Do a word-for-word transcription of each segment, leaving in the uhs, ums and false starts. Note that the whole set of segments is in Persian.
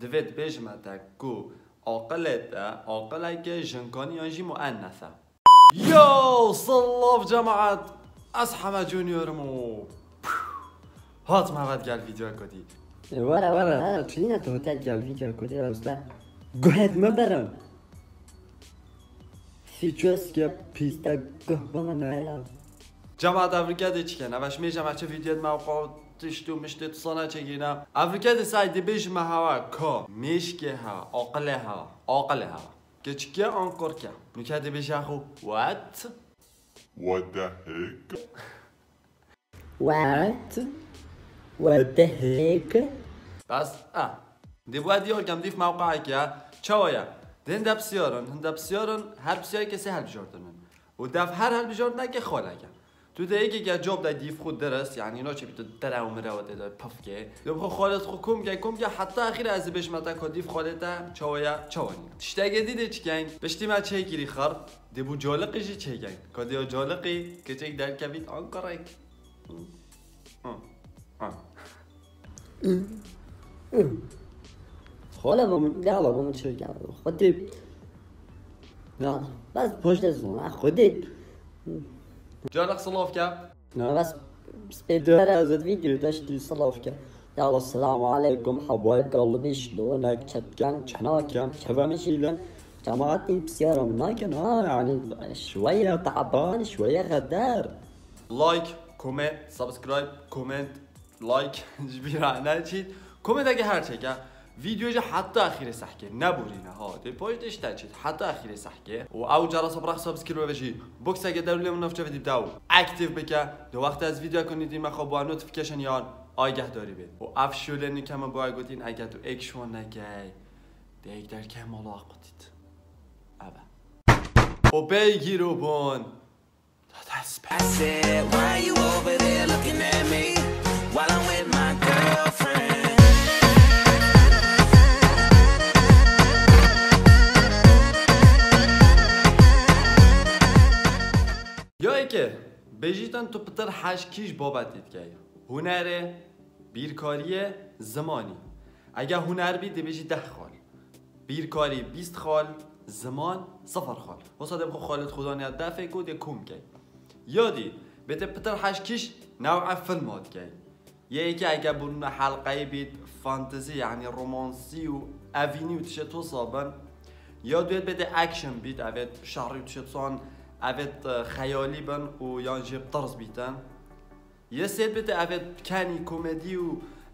دوید بجمتا کو عقلتا عقلك جنكاني ينجي مؤنثة. يو صلاف جماعة أصحاب جونيور مو هات مع بعض قال فيديو كودي ورا ورا ها خلينا توتال قال فيديو كودي راستا قعد ما برم سيچوسكا بيستا قهبنا نايلا جماعة أفريقيا ديشكن أباش ميجا ما تشوف فيديو موقع تشتو مشتت صنعة چگینا افریقا دی سایدی بیش مهوا که میشکه ها عقله ها عقله ها که چکه آنکار که نکه دی بیش اخو what what the heck what what the heck بس اه دی باید یار کم دیف موقعی که چوایا دین دب سیارن هندب سیارن هر بسیاری کسی هر بجاردنن و دف هر هر بجاردن که خواه نگن تو دیگه که جواب داد دیف خود درست یعنی اینا چه بیت در و مراوده داد پف که لب خالد خو کم که کم که حتی اخیر از بهش متک دیف خالد چاویا چوانی تشتگه دیده چگین بشتی ما چه گیری خر دیبو جالقی چه گین کادیا جالقی که چه در کوید آن کارک خاله بم نه بابا چه گیم خودی نه بس پشت از اون خودی جالق صلافك انا بس سبيدر هذا الفيديو داشتي صلافك يلا السلام عليكم حبايب قلبي شلونك كتكان كناكم كيفا ماشي لون جماعتي بسياره مناكن ها يعني شويه تعبان شويه غدار لايك كومنت سبسكرايب كومنت لايك جبيرانه چيت كومنت اگه هر چيگه ویدیوی حتی آخر سحکه نبودینه ها دی پایتش تاچید حتی آخر سحکه و او جرس برخ سابسکرایب بشی بوکس اگه درولی منافجه بدی داو اکتیو بکه دو وقت از ویدیو کنیدین مخواب با نوتیفیکیشن یان آگه داری بید و افشولنی که من باید گوتین اگه تو اکشون نگه دیگ در که ملاق بودید ابا و بیگی رو بون تا دست بید که بجیتن تو پتر هشت کیش بابت دید که هنره بیرکاری زمانی اگه هنر بید بجی ده خال بیرکاری بیست خال زمان صفر خال وصادم خو خالد خدا نیاد دفعه کود کم که یادی بهت پتر هشت کیش نوع فیلمات که یکی اگه برون حلقه بید فانتزی یعنی رومانسی و اوینی و تشه تو صابن یاد بید بده اکشن بید اوید شهری و تشه تو اوید خیالی بن و یانجی بطرز بیتن یه سید بیده اوید کنی کومیدی و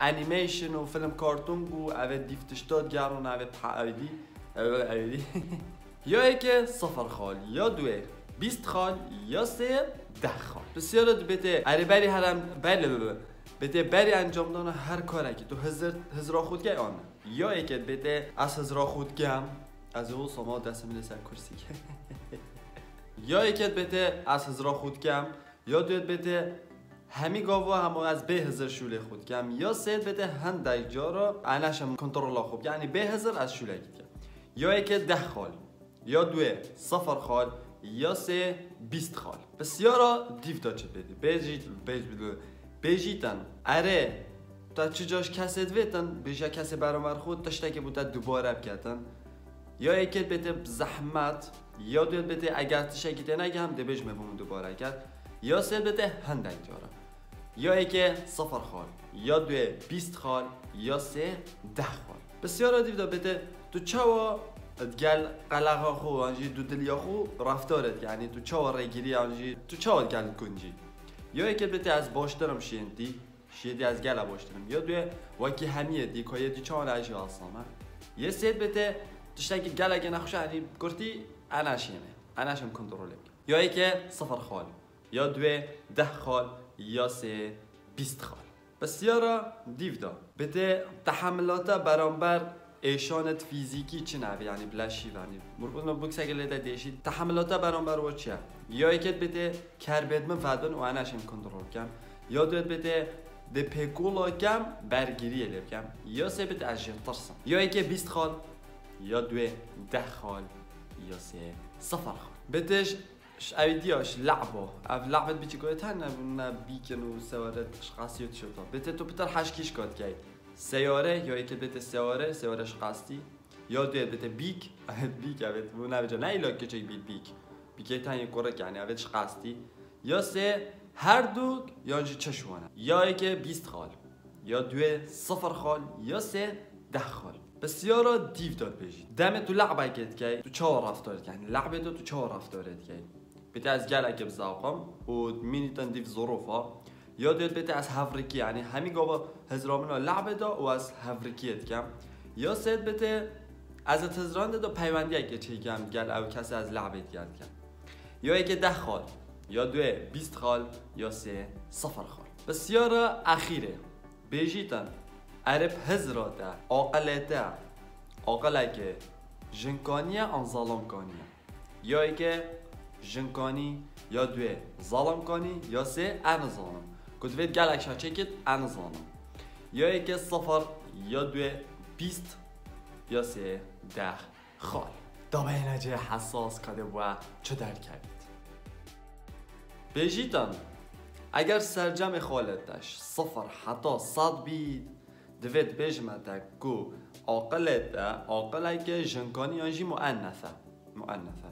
انیمیشن و فیلم کارتون و اوید دیفتشتاد گرون اوید اویدی اویدی یا ایک صفر خال یا دوه بیست خال یا سه ده خال بسیار دو بیده اری بری هرم بله بیده بری انجام دانه هر کاره که تو هزرا خودگه آنه یا ایک بیده از هزرا خودگم از او سما دست میده سر کرسی یا یکیت بده از هزار خود کم یا دویت بده همی گاو هم از به هزار شوله خود کم یا سید بده هند دیجا را انشم کنترل خوب یعنی به هزار از شوله گید یا یکیت ده خال یا دوی صفر خال یا سه بیست خال بسیارا دیو دا چه بده بیجیت بیجیتن اره تا چه جاش کسی دویتن بیجا کسی برامر خود داشته که بوده دوباره بکتن یا یکیت بده زحمت یا دویت بده اگر تشکیده نگه هم دبیج مبون دوباره کرد یا سید بده هند اینجارا یا ایک صفر خال یا دوی بیست خال یا سه ده خال بسیار دیو بده تو چوا ادگل قلقا خو آنجی دو دلیا خو رفتارت یعنی تو چوا رگیری آنجی تو چوا ادگل کنجی یا ایک بده از باشترم شیندی شیدی از گل باشترم یا دوی واکی همیه دی که یه دو چوان اجی آسامه یه سید بده تشتکی گل اگه نخوشه هنی گرتی اناشیمه اناشم کنترل یا ایک صفر خال یا دوی ده خال یا سه بیست خال بسیارا دیو دا بده تحملات برانبر ایشانت فیزیکی چی نوی یعنی بلشی یعنی مربوطنا بکس اگه لیده دیشید تحملات برانبر و چیه یا ایکت بده کربیدمه ودن و اناشم کنترل کم یا دویت بده ده پیکولا کم برگیری لیب کم یا سه بده از ترسم یا ایک بیست خال یا دوی ده خال یا سه صفر خال بتش اویدیاش لعبه او لعبت بیچی گویت هن نبیکن و سوارت اشخاصیت شد بته تو بتر هشت کیش کاد که سیاره یا ایکبت سیاره سیارش قصدی یا دویت بیک بیک اوید و نویجا نه ایلاک که چه بیک بیک بیکه تنی کرک یعنی اویدش قصدی یا سه هر دو یا انجی چشوانه یا ایکه بیست خال یا دوی صفر خال یا سه ده خال بسیارا دیو دار بیشید دمه تو لعبه کت که تو چهار رفتارت یعنی لعبه تو تو چهار رفتارت که بته از گل اکب زاقم و مینیتن دیو ظروفا یا دوید بته از هفرکی یعنی همی گابا هزرامنا لعبه دا و از هفرکیت کم یا سید بته از تزرانده دا پیوندی اکه چه کم گل او کسی از لعبت گرد کم یا اکه ده خال یا دوی بیست خال یا سه صفر خال بسیارا اخیره بیجیتن عرب هزراته عاقلته عاقله که جنکانیه آن ظالم کانیه یا اکه جنکانی یا دوی ظالم کانی یا سه ان ظالم کدوید گل اکشه چکید ان ظالم یا اکه صفر یا دوی بیست یا سه ده خال دامه نجه حساس کده و چه در کردید بیجیتن اگر سرجم خالتش صفر حتی صد بید دوید بیجمتک که عاقلت عاقله که جنکانی آنجی مؤنثه مؤنثه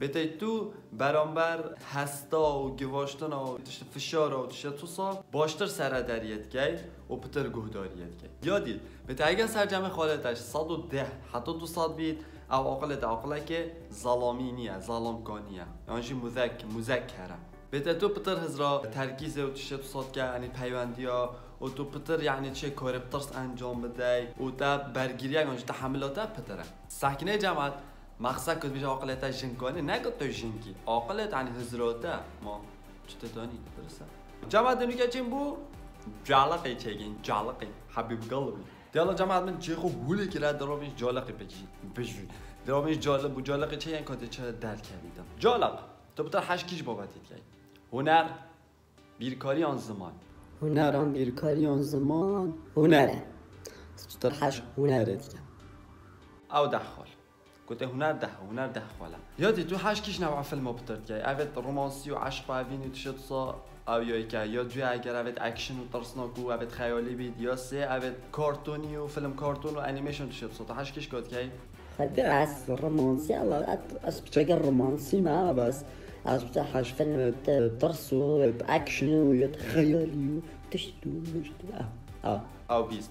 بته تو برانبر هستا و گواشتن و تشت فشار و تشت توسا باشتر سردریت گی و پتر گهداریت گی یادید بته اگر سرجم خالتش صد و ده حتی تو صد بید او عاقلت عاقله که ظلامینیه ظلامکانیه آنجی مذک مذکره بته تو پتر هزرا ترکیز و تشت توساد که یعنی پیوندی ها و تو پتر یعنی چه کاری بترس انجام بده و تا برگیری اگانش تا حملاته پتره سکنه جمعت مقصد کد بیشه عاقلت جنگانه نگد تا جنگی عاقلت یعنی هزراته ما چه تدانی درسته جمعت دنو که چیم بو؟ جالقی چگین جالقی حبیب قلبی دیالا جمعت من چه خوب بولی که را درامیش جالقی بکشید بجوی درامیش جالق بو جالقی چه یعنی کده چه در کردیدم جالق تو پتر هشکیش بابتید که هنر بیرکاری آن زمان هنران بیرکاری آن زمان هنره چطور هش هنره دیگم او ده خال گوته هنر ده هنر ده خاله یادی تو هش کش نوع فیلم ها بترد که اوید رومانسی و عشق و اوین و تشتسا او یای که یا دوی اگر اوید اکشن و ترسناکو و اوید خیالی بید یا سه اوید کارتونی و فیلم کارتون و انیمیشن تشتسا تا هش کش گاد که خدر از رومانسی از بچه رومانسی ما بس از بتا حاش فن ترس و اکشن و تخیلی و تشتو مشتو اه او بیست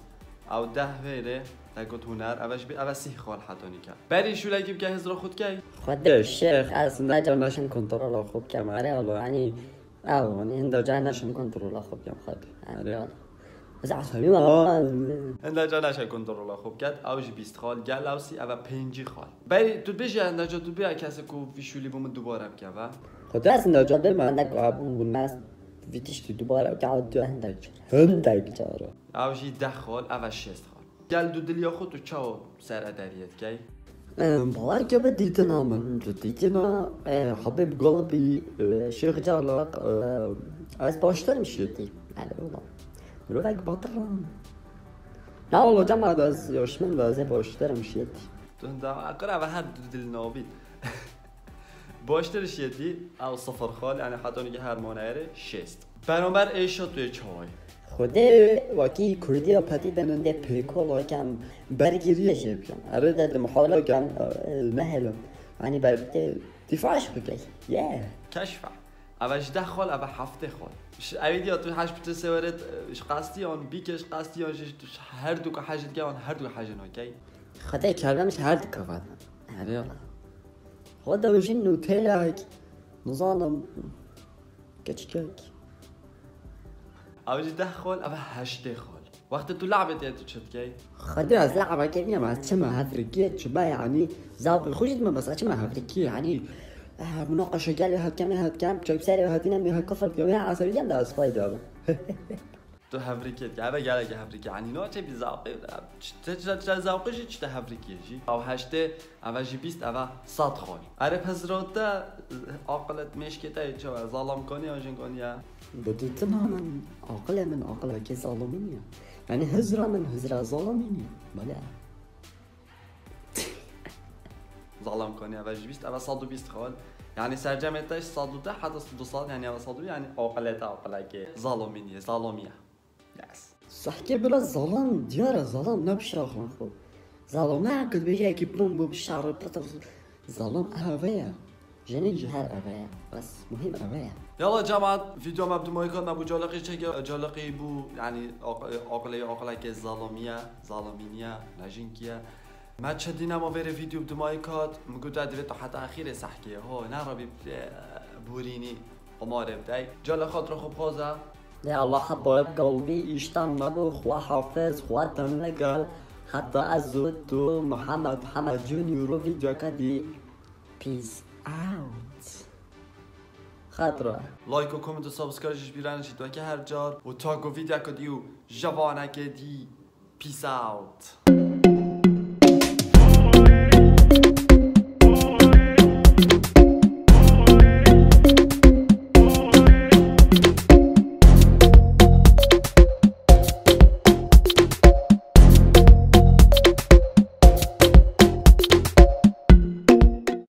او ده ویره تکت هنر اوش بی او سی خال حتانی کرد بری شولگیم که هزرا خود که خود شیخ از نجانشم کنترل خوب کم آره والله یعنی او این دجانشم کنترل خوب کم خود آره از عصبی اندجا نشه کنترل خوب کرد اوج بیست خال گل اوسی او پنج خال بری تو بجه اندجا تو بیا کسی کو ویشولی بوم دوباره بکه و خود از اندجا به من نگابون بون مست ویتیش تو دوباره بکه دو اندجا اندجا را اوجی ده خال او شست خال گل دو دلیا خود تو چاو سر ادریت کی باور که به دیت نامم تو دیگه نا حبیب گلبی شیخ جالق از باشتر میشدی الان رو بگ باترم نه والله جمعه از یاشمن بازه باشترم شدی دون دا اقرا و هر دو دل نابید باشتر شدی او صفر خال یعنی حتی نگه هر مانعره شست برانبر ایشا توی چای خوده واکی کردی و پتی دنونده پیکولا کم برگیریش بکن اره داد محاوله کم مهلم یعنی برده دفاعش بکن یه کشفه اوش ده خال او هفته خال اوید یا تو هشت بچه سوارت قصدی آن بیکش قصدی آن هر دو که حجت که آن هر دو حجت ناکی خدا کردمش هر دو که فدن هره خدا بشین نو کلک نظانم کچکک اوید ده خال او هشته خال وقتی تو لعبت یه تو چد که خدا از لعبه که نیم از چه محفرکیت چه با یعنی زوق خوشید من بس چه محفرکی یعنی مناقشه گل هات کم هات کم چوب سری هات اینم به کفر کم عصبی دم داس فایده تو هفریکت که اگه گله هفریک یعنی نه چه بیزاقی چه چه ذوقش چه هفریکیجی او هشت اوجی بیست او صد خال اره پزراته عقلت مشکته چه ظلم کنی اون جنگانیه بدیت من عقل من عقل که ظالمینیه یعنی هزر من هزر ظالمینیه بله ظلم کنی اوجی بیست او صد و بیست خال یعنی سرجمتش صد و ده حتی صد و صد یعنی او صد و یعنی عاقلته عاقله که ظالمینیه ظالمیه یس صحكي بلا الظلام ديالها ظلامنا بالشرف خويا ظلامنا كتبغي كي بلومبو بالشعر بطاطا ظلام أبايا جاني الجهال أبايا بس مهم أبايا. يلا جماعة فيديو مبدو مايكون أبو جالقي شكل جالقي بو يعني عقلي عقلي كظلامية ظلامية ناجنكية ما تشدينا ما فيري فيديو بدو مايكات مقطع ديفيتو حتى آخره صحكي هو نربي بوريني قماره بداي جال خاطر خوب خوزه يا الله حبه قلبي يشتم خوا حافظ خوا تملقل حتى أزود محمد حما جونيور فيديو كدي بيس اوت خاطره لايك و كومنت و سابسكرايب جبرانش دوكه هر جار و تاگو فيديو كديو جوانه كدي بيس اوت.